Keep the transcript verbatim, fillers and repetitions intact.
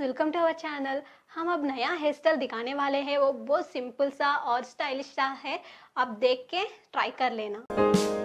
Viewers, welcome to our channel. हम अब नया हेयर स्टाइल दिखाने वाले हैं, वो बहुत सिंपल सा और स्टाइलिश सा है। आप देख के ट्राई कर लेना।